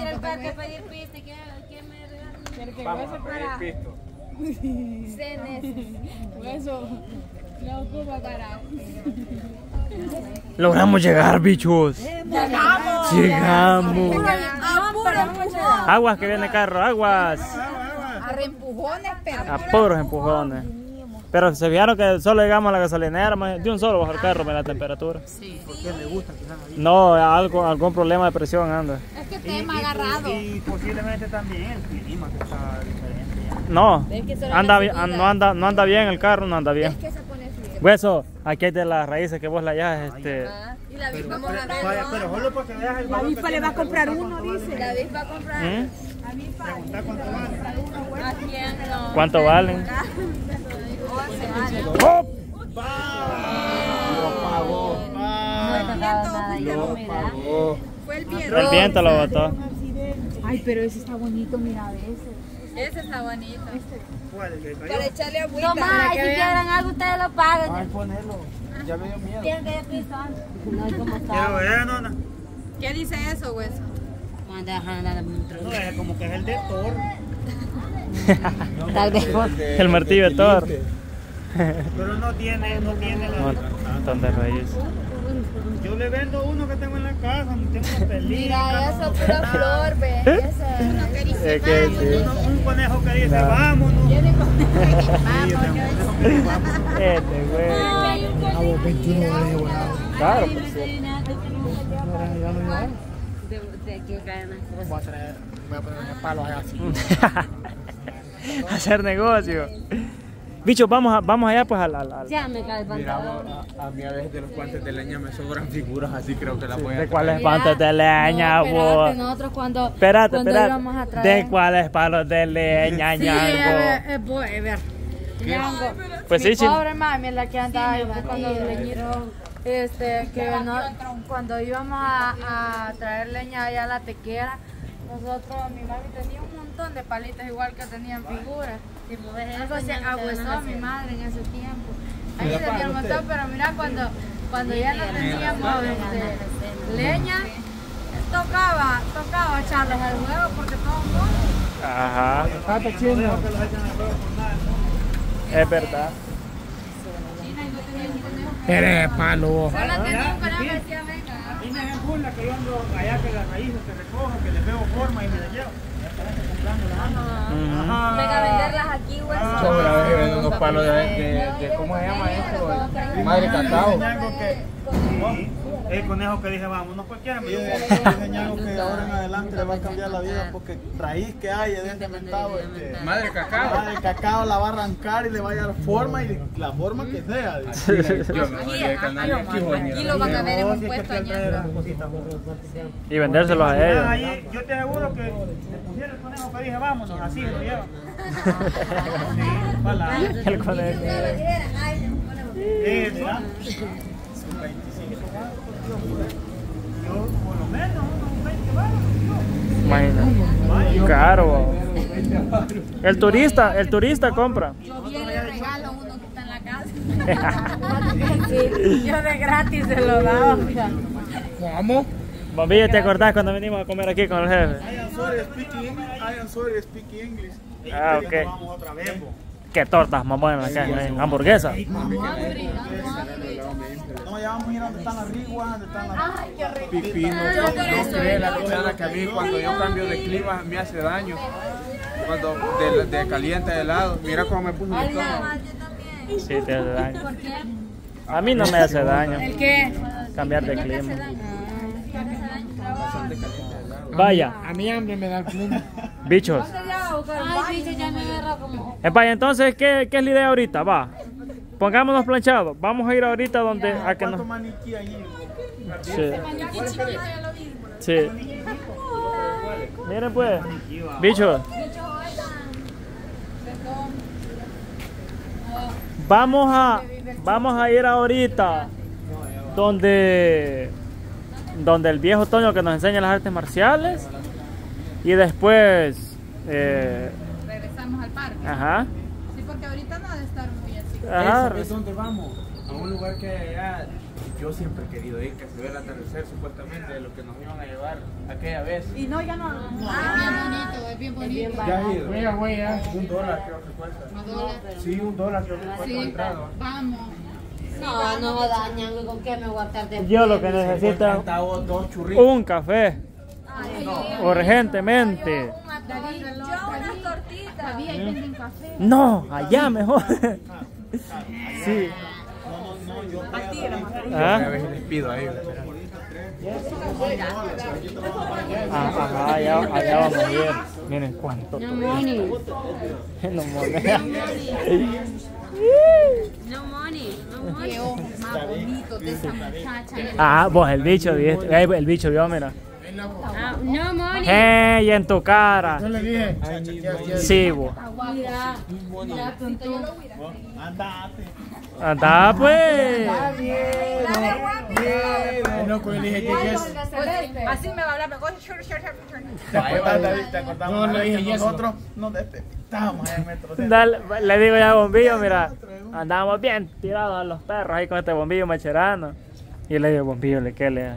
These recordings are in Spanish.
ir al parque a pedir pisto. ¿Quién me regala? Vamos a pedir pisto. Se necesita. Hueso. Lo ocupa para... Logramos llegar, bichos. Llegamos. Llegamos. Aguas que viene el carro, aguas. A reempujones, pero. A puros empujones. Pero se fijaron que solo llegamos a la gasolinera, de un solo bajó el carro, la temperatura. Sí. ¿Por qué le gusta quizás ahí? No, algún problema de presión anda. Es que te hemos agarrado. Y posiblemente también el clima que está diferente ya. No anda bien el carro, no anda bien. Es que se pone frío. Hueso, aquí hay de las raíces que vos la hallas, Y la avispa vamos a ver. Vaya, pero solo porque veas el... La avispa le va a comprar uno, dice. La avispa va a comprar. ¿Preguntar cuánto vale? ¿A quién no? ¿Cuánto valen? ¡Oh! ¡Lo pagó! Fue el viento. El viento lo botó. Ay, pero ese está bonito, mira, ese. Ese está bonito. Para echarle agüita. No más, si quieren algo, ustedes lo pagan. Ay, ponelo. Ya me dio miedo. Tienen que ir prisa. No hay como estar. ¿Qué dice eso, Hueso? No, es como que es el de Thor. Tal vez el martillo de Thor. Pero no tiene la... montón de raíces. Yo le vendo uno que tengo en la casa, no tengo una película. Mira, eso pura flor, ve. Un conejo que dice, vámonos. Yo le conejo que dice, vámonos. Claro, de aquí caen las cosas. Voy a poner el palo allá así. Hacer negocio. Bichos, vamos allá pues al... Ya me cae el pantalón. Mira, a mí a veces de los guantes de leña me sobran figuras, así creo que las voy a... ¿De cuáles guantes de leña, vos? No, espérate, nosotros cuando íbamos a traer... ¿De cuáles palos de leña, ñango? Sí, ver. Pues sí, pobre mami, la que andaba ahí cuando leñero... que no, cuando íbamos a traer leña allá a la tequera, nosotros, mi mami tenía un montón de palitos igual que tenían figuras. Y pues se agüezó mi madre en ese tiempo. Ahí tenía un montón, pero mira cuando ya no teníamos leña, tocaba echarles al huevo porque todo el mundo... Ajá. Es verdad. Eres palo. Solo tenía un conejo que decía venga. A mí me dan burla que yo ando allá que las raíces se recojan, que les veo forma y me las llevo. Ya están comprando las... Venga a venderlas aquí, güey. Sobre a ver, unos palos de ¿cómo se llama esto? Madre cacao. El conejo que dije, vámonos cualquiera. Yo diseñé algo que ahora en adelante le va a cambiar la vida porque raíz que hay en este mentado. Madre cacao. Madre cacao la va a arrancar y le va a dar forma y la forma que sea. Aquí lo van a ver en un puesto allá. Y vendérselos a ellos. Yo te aseguro que le pusieron el conejo que dije, vámonos, así lo llevan. El conejo. Yo, por lo menos, unos 20 baros. Imagínate. Caro. El turista compra. Yo bien le regalo uno que está en la casa. Sí, yo de gratis se lo daba. Vamos. Bombilla, ¿te acordás cuando venimos a comer aquí con el jefe? I am sorry, speak English. Ah, ok. Vamos otra vez. Qué tortas más buenas acá, hamburguesas. No, ya vamos a ir a donde están las riguas, donde están las pipinas. No crees la luchana que a mí cuando yo cambio de clima me hace daño. Cuando de caliente a helado, mira cómo me puso mi estómago. Sí, te hace daño. ¿Por qué? A mí no me hace daño. ¿El qué? Cambiar de clima. Vaya. A mí hambre me da el clima. Bichos. Ay, bicho, ya me agarra como... Vaya, entonces, ¿qué es la idea ahorita? Va. Pongámonos planchados. Vamos a ir ahorita donde... Mira, a que nos... maniquí allí. Sí. Sí. Miren pues. Bichos. Vamos a ir ahorita donde el viejo Toño que nos enseña las artes marciales y después regresamos al parque. Ajá. Sí, porque ahorita no ha de estar muy así. Ajá. ¿Es donde vamos? A un lugar que ya Yo siempre he querido ir, que se ve el atardecer, supuestamente, de lo que nos iban a llevar aquella vez. Y no, ya no. No, ah, es bien bonito, es bien bonito. Ya has ido. Mira, güey, ya. $1 creo que cuesta. $1. Sí, $1 creo que cuesta. Sí, entrado. Vamos. No, no dañan, ¿con qué me voy a tardar? Yo lo que necesito es un café. Ay, no. Urgentemente. Yo unas tortitas. No, allá mejor. Sí. Yo les pido a ellos. Allá vamos a ir. Miren cuánto. No money. No money. No money. No money. Más bonito de esa muchacha. Ah, vos el bicho, el bicho vio, mira. No money. ¡Ey, en tu cara! Yo le dije. Sí, vos. Mira, tonto, yo lo voy a andate. Anda pues. Bien. Loco, yo le dije que yes. Así me va a hablar, me voy a... No, le dije nosotros nos despedimos en metro. Dale, le digo ya bombillo, mira. Andábamos bien tirados a los perros ahí con este bombillo macherano. Y le digo, bombillo, ¿qué le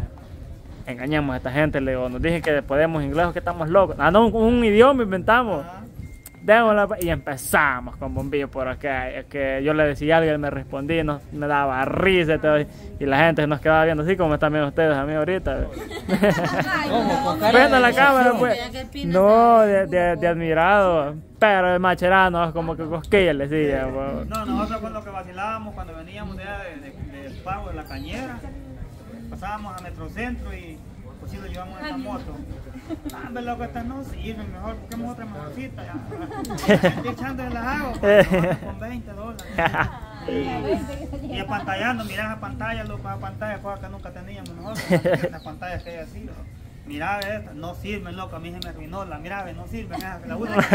engañamos a esta gente? Le digo, nos dije que podemos inglés o que estamos locos. Ah, no, un idioma inventamos. Y empezamos con bombillo por acá. Es que yo le decía algo y él me respondía y no, me daba risa y todo. Y la gente nos quedaba viendo así como están viendo ustedes a mí ahorita. Prende la cámara, pues. No, de admirado. Pero el macherano es como que cosquilla le decía. Pues. No, nosotros con lo que vacilábamos cuando veníamos de Pago de la Cañera, pasábamos a Metrocentro y... Pues si lo llevamos en esta moto. Ah, me loco, estas no sirven mejor, busquemos otra mejorcita. Estoy echando en las aguas con $20. Y apantallando, mirá esa pantalla, loco, esa pantalla, cosas que nunca teníamos nosotros. Las pantallas que hay así, loco. Mirá, estas no sirven, loco, a mí se me arruinó. La mirá, no sirven, esas que la usan.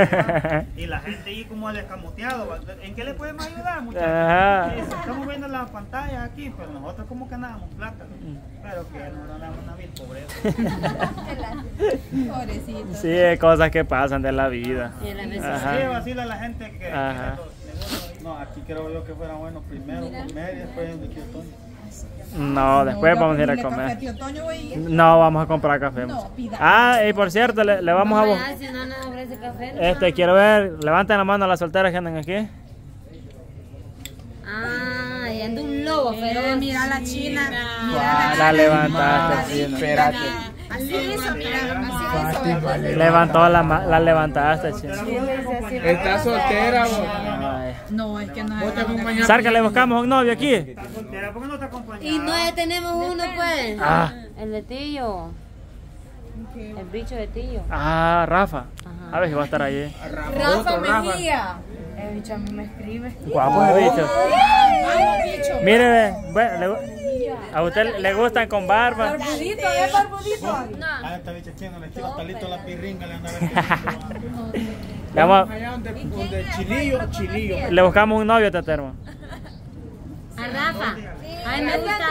Y la gente ahí como al escamoteado. ¿En qué le podemos ayudar, muchachos? Estamos viendo las pantallas aquí, pero nosotros como que ganábamos plata. Pero que no ganamos una vil pobreza. Pobrecito. Sí, hay cosas que pasan de la vida. Y la necesidad. Sí, vacila a la gente que... No, aquí creo yo que fuera bueno primero comer y después en el tío Toño. No, después vamos a ir a comer. No, vamos a comprar café. Ah, y por cierto, le vamos a... Este, quiero ver, levanten la mano a las solteras que andan aquí. Ah, y anda un lobo, pero mira la china. La levantaste, espérate. Levantó la levantaste, china. Está soltera, vos. No, es que no es. Sarca, le buscamos un novio aquí. Está soltera, ¿por qué no te acompañas? Y no tenemos uno, pues. Ah. El de Tío. El bicho de Tío. Ah, Rafa. A ver si va a estar allí. Rafa Mejía. El bicho a mí me escribe. Guapo el bicho. Mire, bueno, a usted le gustan con barba. Barbudito, es barbudito. A esta bicha no le tira talito la pirringa, le anda a ver. Chilillo. Le buscamos un novio, Taterma. A Rafa. A mí me gusta.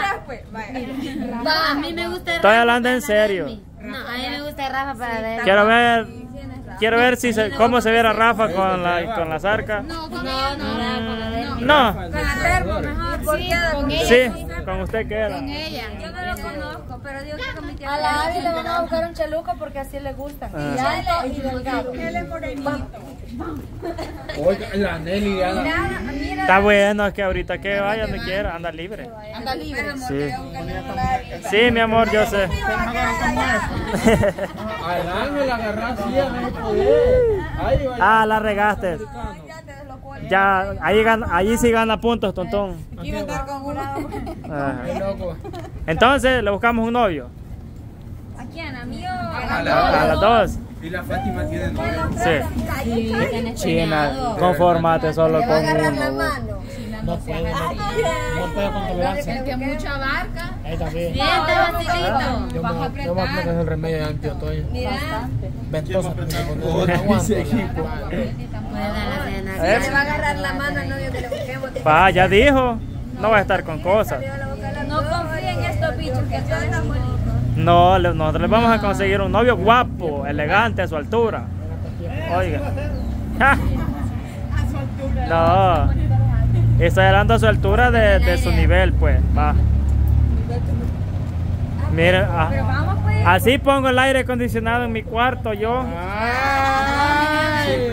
A mí me gusta Rafa. Estoy hablando en serio. No, a mí me gusta Rafa para ver. Quiero ver si cómo se viera Rafa con la zarca. No, con ella no. No, con la Termo mejor. Con ella. Sí, con usted queda. Con ella. Yo no lo conozco, pero digo que con mi tía. A la Abby le van a buscar un chaluco porque así le gusta. Y delgado. Él es morenito. Oiga, la Nelly ya la... Está bueno, es que ahorita que vaya donde quiera, anda libre. Anda libre. Sí. Sí, mi amor, yo sé. Adelante, la agarras y ya no podés. Ah, la regaste. Ya, ahí sí gana puntos, tontón. Entonces, le buscamos un novio. ¿A quién? ¿A mí o a las dos? Y la Fátima tiene novio. Sí. China, conformate solo con uno. No puede. No puede con tolerancia. Que mucha barca. Ahí también. Bien, te vas a apretar. Yo voy a aplicar el remedio de Antio Toyo. Mira. Ventosa. Ese equipo. Se va a agarrar la mano al novio que le busquemos. Pa, ya dijo. No va a estar con cosas. No confíen en estos bichos que todo está bonito. No, nosotros le vamos a conseguir un novio guapo, elegante, a su altura. Oiga. A su altura. No. Estoy hablando a su altura de su nivel, pues. Va. Mira, así pongo el aire acondicionado en mi cuarto yo. Ay,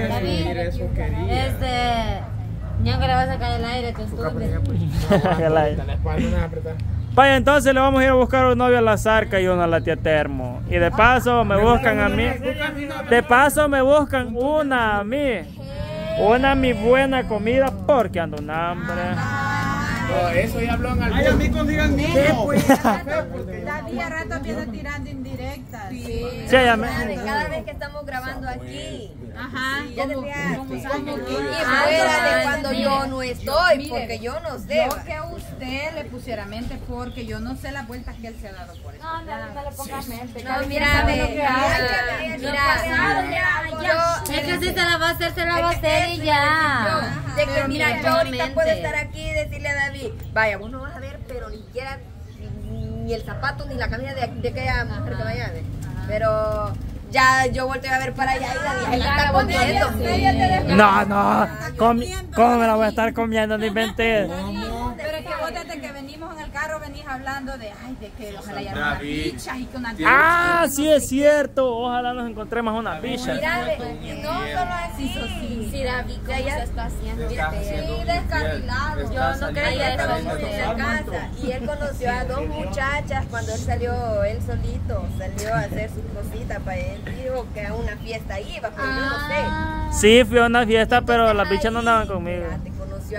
David, eso quería. Yo que le va a sacar el aire, tú estúpido. Vaya, entonces le vamos a ir a buscar un novio a la Zarca y uno a la tía Termo. Y de paso me buscan a mí. De paso me buscan una a mí. Una a mi buena comida porque ando en hambre. Eso ya habló en algún... Ay, a mí consigan niños. David a rato viene tirando indirectas. Sí, cada vez que estamos grabando aquí. Ajá. Ya te fíjate cuando yo no estoy, porque yo no sé. Yo que a usted le pusiera mente, porque yo no sé las vueltas que él se ha dado por eso. No, no le pongas mente. No, mira, mira. Es que si se la va a hacer, se la va a hacer y ya. De que mira, yo ahorita puedo estar aquí y decirle a David, vaya, vos no vas a ver, pero ni siquiera ni el zapato ni la camisa de aquella mujer que vaya a ver. Pero ya yo volteo a ver para allá y la está comiendo. No, no, ¿cómo me la voy a estar comiendo? No inventé. Pero es que vos desde que venimos en el carro venís hablando de, ay, de que ojalá ya unas bichas y que unas bichas. Ah, sí es cierto, ojalá nos encontremos unas bichas. Mira, no solo así. Sí, David, ¿cómo se está haciendo? Sí, descarrilado. Yo no creía que estábamos en la casa. Y él conoció a dos muchachas cuando él salió, él solito, salió a hacer sus cositas para él. Dijo que a una fiesta iba, pero yo no sé. Sí, fui a una fiesta, pero las bichas no andaban conmigo. A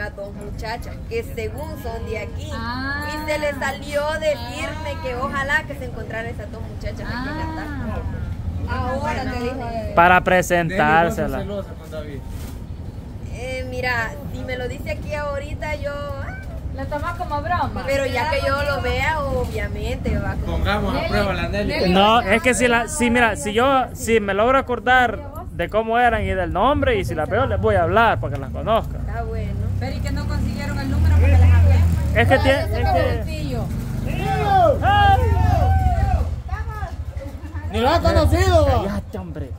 dos muchachas que según son de aquí y se le salió decirme que ojalá que se encontraran esas dos muchachas aquí en la tarde. Ahora te dijo para presentársela. Mira, si me lo dice aquí ahorita yo la tomas como broma, pero ya que yo lo vea obviamente va como... Pongamos a prueba la Nelly. No, es que si la si me logro acordar de cómo eran y del nombre y si la veo les voy a hablar para que las conozca. Está bueno. Pero y que no consiguieron el número porque les hablé. Es que tiene. Ni lo has conocido. Cállate, hombre.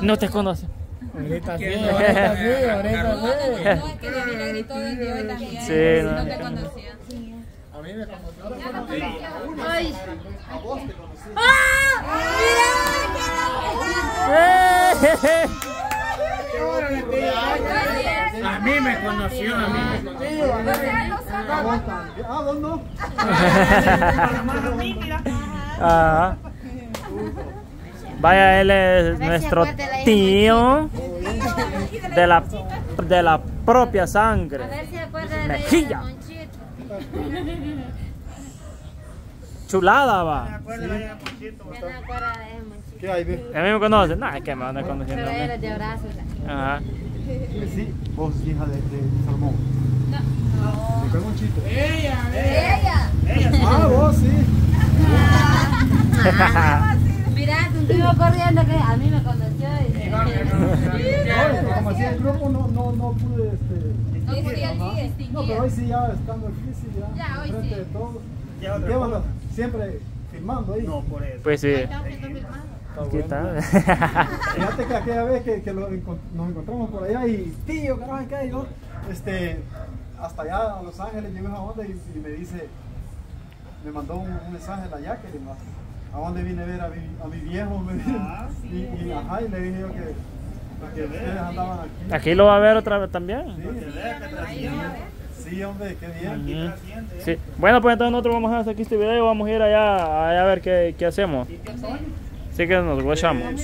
No te conoce. Ahorita sí, ahorita sí. No, es que David le gritó desde hoy también. Sí, no te conocía. A mí me conoció. Ay. A vos te conocí. ¡Ah! ¡Mira! ¡Qué a mí me conoció, a mí me conoció. Ah, vos no. Vaya, él es nuestro tío de la propia sangre. A ver si acuerda de Mejía. Chulada va. ¿Qué hay? ¿A mí me conoce? No, es que me van a conocer. Pero era de abrazos. Ajá. Sí, vos hija de Salmón. No. Me cago un chito. Ella. Ah, vos sí. Mirá, un tío corriendo que a mí me conoció. Como hacía el grupo no pude distinguir. No, pero hoy sí ya estando aquí, sí ya. Frente de todos. Llévalo siempre firmando ahí. No, por eso. Pues sí. Aquí está. Fíjate que aquella vez que nos encontramos por allá y tío, carajo, ¿qué? Yo, hasta allá a Los Ángeles llegué a una onda y me dice, me mandó un mensaje la Jacqueline, ¿a dónde vine a ver a mi viejo? Y le dije yo que ustedes andaban aquí. ¿Aquí lo va a ver otra vez también? Sí. Sí, hombre, qué bien. Sí. Bueno, pues entonces nosotros vamos a hacer aquí este video, vamos a ir allá a ver qué hacemos. Así que nos guachamos.